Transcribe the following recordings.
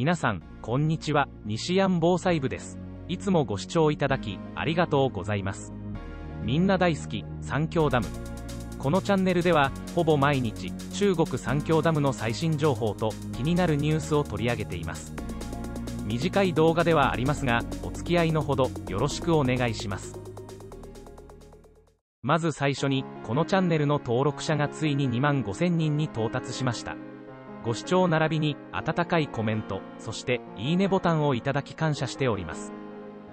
皆さんこんにちは、西安防災部です。いつもご視聴いただきありがとうございます。みんな大好き三峡ダム、このチャンネルではほぼ毎日中国三峡ダムの最新情報と気になるニュースを取り上げています。短い動画ではありますが、お付き合いのほどよろしくお願いします。まず最初に、このチャンネルの登録者がついに25,000人に到達しました。ご視聴並びに温かいコメント、そしていいねボタンをいただき感謝しております。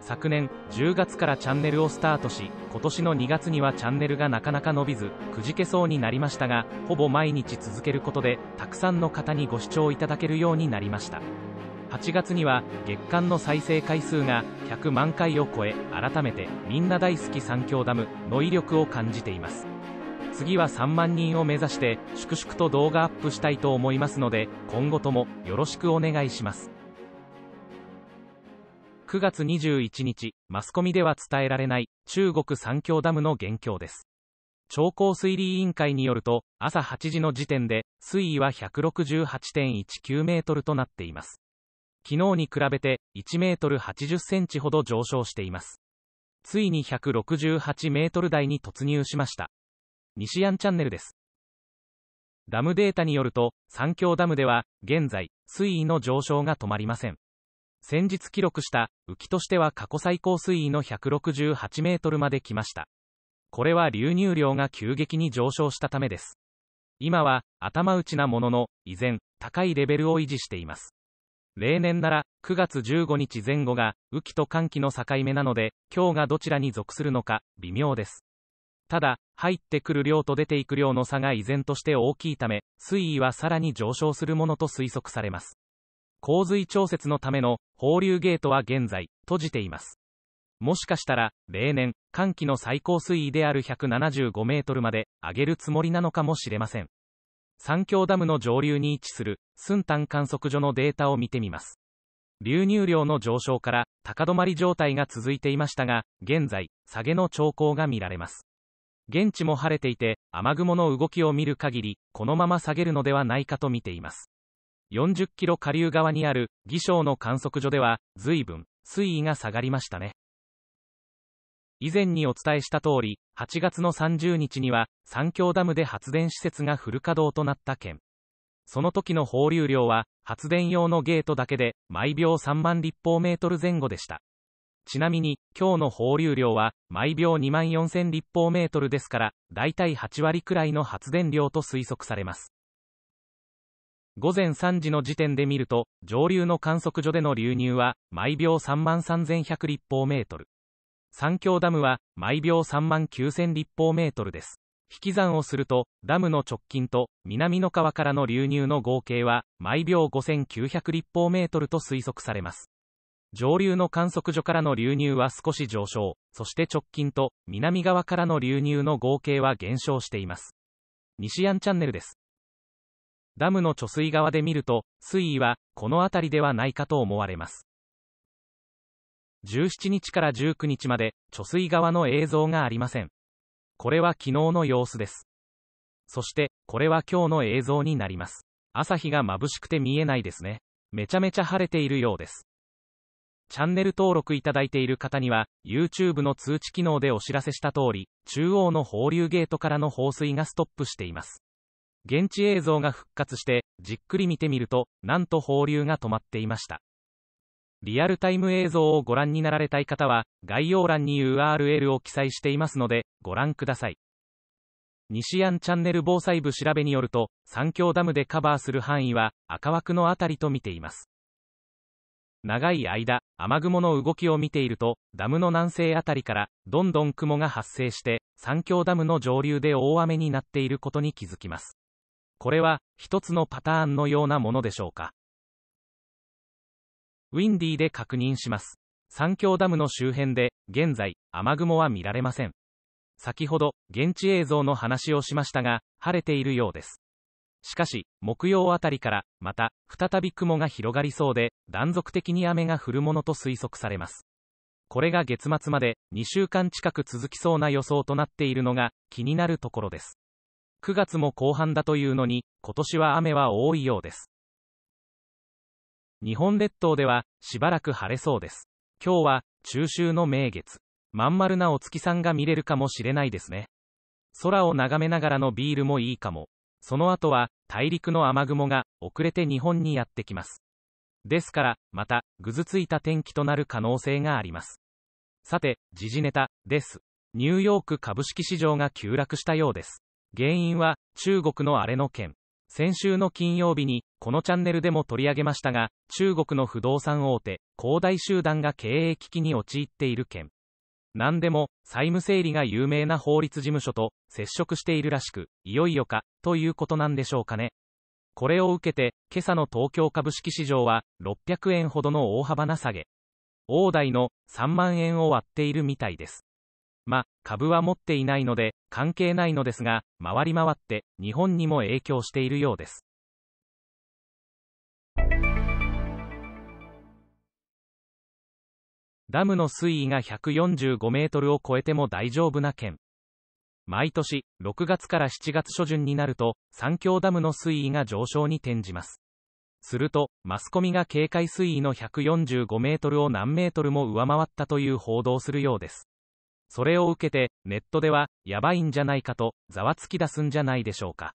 昨年10月からチャンネルをスタートし、今年の2月にはチャンネルがなかなか伸びずくじけそうになりましたが、ほぼ毎日続けることでたくさんの方にご視聴いただけるようになりました。8月には月間の再生回数が100万回を超え、改めてみんな大好き三峡ダムの威力を感じています。次は3万人を目指して粛々と動画アップしたいと思いますので、今後ともよろしくお願いします。9月21日、マスコミでは伝えられない中国三峡ダムの現況です。長江水利委員会によると、朝8時の時点で水位は 168.19 メートルとなっています。昨日に比べて1メートル80センチほど上昇しています。ついに168メートル台に突入しました。西安チャンネルです。ダムデータによると、三峡ダムでは現在水位の上昇が止まりません。先日記録した雨季としては過去最高水位の168メートルまで来ました。これは流入量が急激に上昇したためです。今は頭打ちなものの、依然高いレベルを維持しています。例年なら9月15日前後が雨季と乾季の境目なので、今日がどちらに属するのか微妙です。ただ入ってくる量と出ていく量の差が依然として大きいため、水位はさらに上昇するものと推測されます。洪水調節のための放流ゲートは現在閉じています。もしかしたら例年乾季の最高水位である175メートルまで上げるつもりなのかもしれません。三峡ダムの上流に位置する寸丹観測所のデータを見てみます。流入量の上昇から高止まり状態が続いていましたが、現在下げの兆候が見られます。現地も晴れていて、雨雲の動きを見る限りこのまま下げるのではないかと見ています。40キロ下流側にある義昌の観測所では随分水位が下がりましたね。以前にお伝えした通り、8月の30日には三峡ダムで発電施設がフル稼働となった件。その時の放流量は発電用のゲートだけで毎秒3万立方メートル前後でした。ちなみに今日の放流量は毎秒24,000立方メートルですから、だいたい8割くらいの発電量と推測されます。午前3時の時点で見ると、上流の観測所での流入は毎秒33,100立方メートル。三峡ダムは毎秒39,000立方メートルです。引き算をすると、ダムの直近と南の川からの流入の合計は毎秒5,900立方メートルと推測されます。上流の観測所からの流入は少し上昇、そして直近と南側からの流入の合計は減少しています。西安チャンネルです。ダムの貯水側で見ると、水位はこの辺りではないかと思われます。17日から19日まで貯水側の映像がありません。これは昨日の様子です。そしてこれは今日の映像になります。朝日が眩しくて見えないですね。めちゃめちゃ晴れているようです。チャンネル登録いただいている方には YouTube の通知機能でお知らせした通り、中央の放流ゲートからの放水がストップしています。現地映像が復活して、じっくり見てみると、なんと放流が止まっていました。リアルタイム映像をご覧になられたい方は、概要欄に URL を記載していますので、ご覧ください。西安チャンネル防災部調べによると、三峡ダムでカバーする範囲は、赤枠のあたりと見ています。長い間、雨雲の動きを見ていると、ダムの南西あたりから、どんどん雲が発生して、三峡ダムの上流で大雨になっていることに気づきます。これは、一つのパターンのようなものでしょうか。ウィンディで確認します。三峡ダムの周辺で、現在、雨雲は見られません。先ほど、現地映像の話をしましたが、晴れているようです。しかし、木曜あたりから、また、再び雲が広がりそうで、断続的に雨が降るものと推測されます。これが月末まで、2週間近く続きそうな予想となっているのが、気になるところです。9月も後半だというのに、今年は雨は多いようです。日本列島ではしばらく晴れそうです。今日は中秋の名月、まん丸なお月さんが見れるかもしれないですね。空を眺めながらのビールもいいかも。その後は大陸の雨雲が遅れて日本にやってきます。ですから、またぐずついた天気となる可能性があります。さて、時事ネタです。ニューヨーク株式市場が急落したようです。原因は中国のあれの件。先週の金曜日にこのチャンネルでも取り上げましたが、中国の不動産大手恒大集団が経営危機に陥っている件。何でも債務整理が有名な法律事務所と接触しているらしく、いよいよかということなんでしょうかね。これを受けて今朝の東京株式市場は600円ほどの大幅な下げ、大台の3万円を割っているみたいです。株は持っていないので関係ないのですが、回り回って日本にも影響しているようです。ダムの水位が145メートルを超えても大丈夫な県。毎年6月から7月初旬になると三峡ダムの水位が上昇に転じます。するとマスコミが警戒水位の145メートルを何メートルも上回ったという報道するようです。それを受けてネットではやばいんじゃないかとざわつき出すんじゃないでしょうか。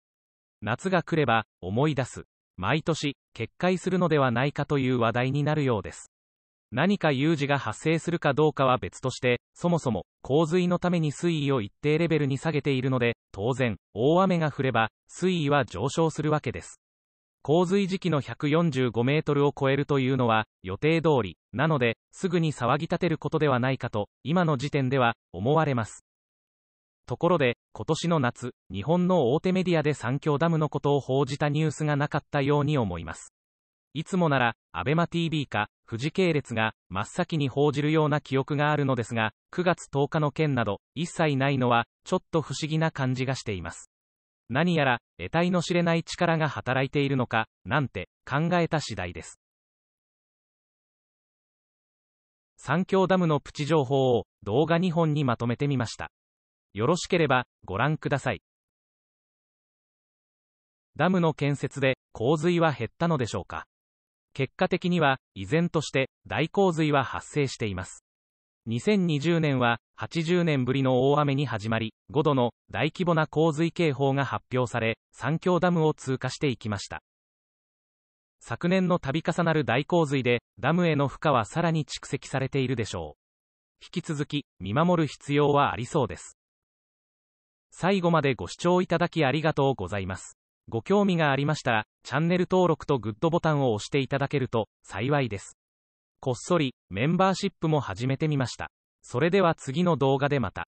夏が来れば思い出す、毎年決壊するのではないかという話題になるようです。何か有事が発生するかどうかは別として、そもそも洪水のために水位を一定レベルに下げているので、当然大雨が降れば水位は上昇するわけです。洪水時期の145メートルを超えるというのは予定通りなので、すぐに騒ぎ立てることではないかと今の時点では思われます。ところで今年の夏、日本の大手メディアで三峡ダムのことを報じたニュースがなかったように思います。いつもならアベマ TV か富士系列が真っ先に報じるような記憶があるのですが、9月10日の件など一切ないのはちょっと不思議な感じがしています。何やら得体の知れない力が働いているのかなんて考えた次第です。三峡ダムのプチ情報を動画2本にまとめてみました。よろしければご覧ください。ダムの建設で洪水は減ったのでしょうか。結果的には依然として大洪水は発生しています。2020年は80年ぶりの大雨に始まり、5度の大規模な洪水警報が発表され、三峡ダムを通過していきました。昨年の度重なる大洪水で、ダムへの負荷はさらに蓄積されているでしょう。引き続き、見守る必要はありそうです。最後までご視聴いただきありがとうございます。ご興味がありましたら、チャンネル登録とグッドボタンを押していただけると幸いです。こっそりメンバーシップも始めてみました。それでは次の動画でまた。